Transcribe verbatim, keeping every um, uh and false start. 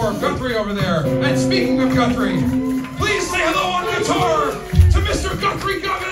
for Guthrie over there. And speaking of Guthrie, please say hello on the tour to Mister Guthrie Govan.